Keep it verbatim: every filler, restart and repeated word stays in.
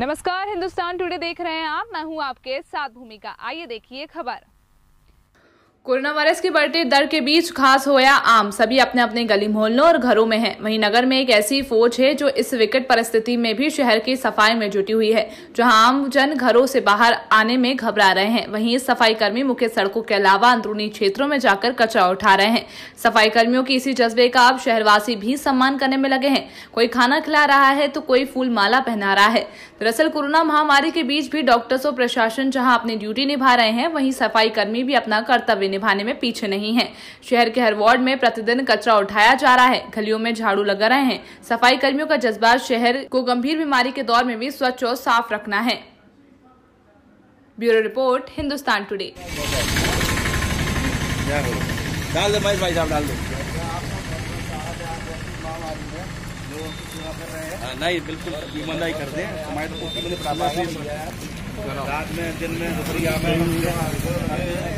नमस्कार, हिंदुस्तान टुडे देख रहे हैं आप। मैं हूं आपके साथ भूमिका। आइए देखिए खबर। कोरोना वायरस की बढ़ती दर के बीच खास होया आम, सभी अपने अपने गली मोहल्लों और घरों में हैं। वहीं नगर में एक ऐसी फौज है जो इस विकट परिस्थिति में भी शहर की सफाई में जुटी हुई है। जहां आमजन घरों से बाहर आने में घबरा रहे हैं, वहीं सफाई कर्मी मुख्य सड़कों के अलावा अंदरूनी क्षेत्रों में जाकर कचरा उठा रहे हैं। सफाई कर्मियों की इसी जज्बे का अब शहरवासी भी सम्मान करने में लगे हैं। कोई खाना खिला रहा है तो कोई फूल माला पहना रहा है। दरअसल कोरोना महामारी के बीच भी डॉक्टर्स और प्रशासन जहाँ अपनी ड्यूटी निभा रहे हैं, वहीं सफाई कर्मी भी अपना कर्तव्य निभाने में पीछे नहीं है। शहर के हर वार्ड में प्रतिदिन कचरा उठाया जा रहा है, गलियों में झाड़ू लगा रहे हैं। सफाई कर्मियों का जज्बा शहर को गंभीर बीमारी के दौर में भी स्वच्छ और साफ रखना है। Bureau report, Hindustan today. डाल दो भाई, भाई साहब डाल दो। नहीं, बिल्कुल ईमानदारी करते हैं। हमारे तो रात में, दिन में, दोपहरिया में